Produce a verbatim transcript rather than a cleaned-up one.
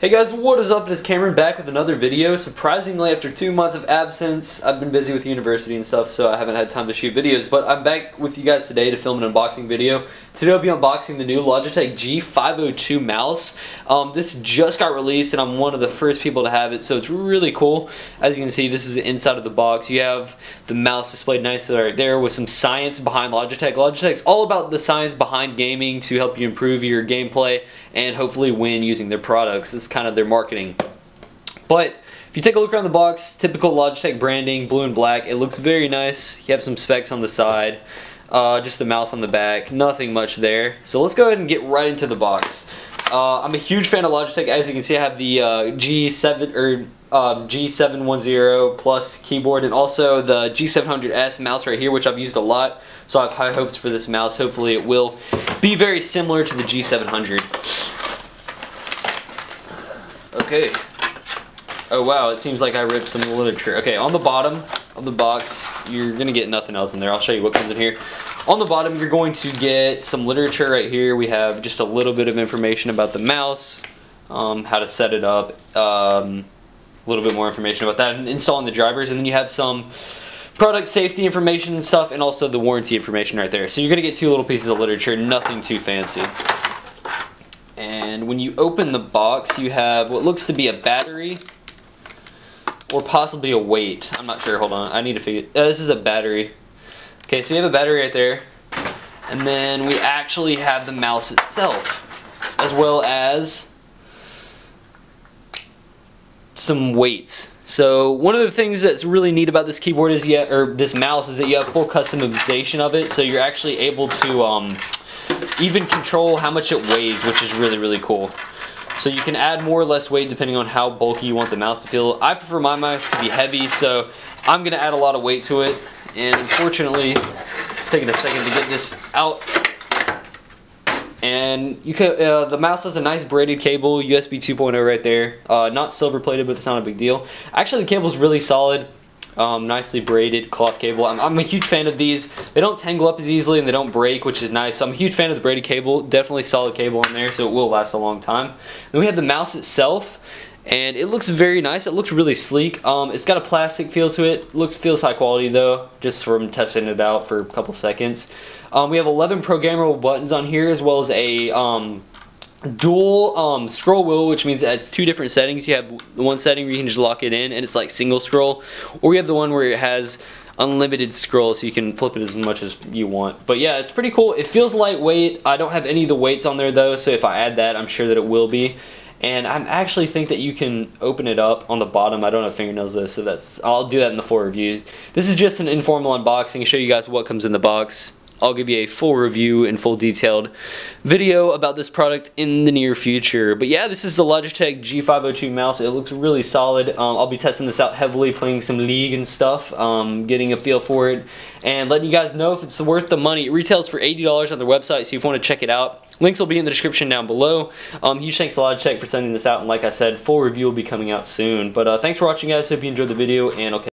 Hey guys, what is up? It is Cameron back with another video. Surprisingly, after two months of absence, I've been busy with university and stuff, so I haven't had time to shoot videos, but I'm back with you guys today to film an unboxing video. Today I'll be unboxing the new Logitech G five oh two mouse. Um, this just got released and I'm one of the first people to have it, so it's really cool. As you can see, this is the inside of the box. You have the mouse displayed nicely right there with some science behind Logitech. Logitech's all about the science behind gaming to help you improve your gameplay and hopefully win using their products. It's kind of their marketing. But if you take a look around the box, typical Logitech branding, blue and black. It looks very nice. You have some specs on the side, uh, just the mouse on the back, nothing much there. So let's go ahead and get right into the box. Uh, I'm a huge fan of Logitech. As you can see, I have the uh, G seven or um, G seven ten Plus keyboard and also the G seven hundred S mouse right here, which I've used a lot. So I have high hopes for this mouse. Hopefully it will be very similar to the G seven hundred. Okay. Oh wow, it seems like I ripped some literature. Okay, on the bottom of the box, you're gonna get nothing else in there. I'll show you what comes in here. On the bottom, you're going to get some literature right here. We have just a little bit of information about the mouse, um, how to set it up, um, a little bit more information about that, and installing the drivers, and then you have some product safety information and stuff, and also the warranty information right there. So you're gonna get two little pieces of literature, nothing too fancy. And when you open the box, you have what looks to be a battery or possibly a weight. I'm not sure. Hold on. I need to figure it out. Uh, this is a battery. Okay, so you have a battery right there. And then we actually have the mouse itself, as well as some weights. So one of the things that's really neat about this keyboard is you have, or this mouse is that you have full customization of it. So you're actually able to um, even control how much it weighs, which is really, really cool. So you can add more or less weight depending on how bulky you want the mouse to feel. I prefer my mouse to be heavy, so I'm gonna add a lot of weight to it. And unfortunately, it's taking a second to get this out. And you can, uh, the mouse has a nice braided cable, U S B two point oh right there. Uh, not silver plated, but it's not a big deal. Actually, the cable's really solid. Um, nicely braided cloth cable. I'm, I'm a huge fan of these. They don't tangle up as easily and they don't break, which is nice. So I'm a huge fan of the braided cable. Definitely solid cable in there, so it will last a long time. Then we have the mouse itself, and it looks very nice. It looks really sleek. Um, it's got a plastic feel to it. Looks feels high quality though, just from testing it out for a couple seconds. Um, we have eleven programmable buttons on here, as well as a um, dual um, scroll wheel, which means it has two different settings. You have the one setting where you can just lock it in and it's like single scroll, or you have the one where it has unlimited scroll, so you can flip it as much as you want. But yeah, it's pretty cool. It feels lightweight. I don't have any of the weights on there though, so if I add that, I'm sure that it will be. And I actually think that you can open it up on the bottom. I don't have fingernails though, so that's, I'll do that in the full reviews. This is just an informal unboxing, show you guys what comes in the box. I'll give you a full review and full detailed video about this product in the near future. But yeah, this is the Logitech G five oh two mouse. It looks really solid. Um, I'll be testing this out heavily, playing some League and stuff, um, getting a feel for it, and letting you guys know if it's worth the money. It retails for eighty dollars on their website, so if you want to check it out, links will be in the description down below. Um, huge thanks to Logitech for sending this out, and like I said, full review will be coming out soon. But uh, thanks for watching, guys. Hope you enjoyed the video, and I'll catch you.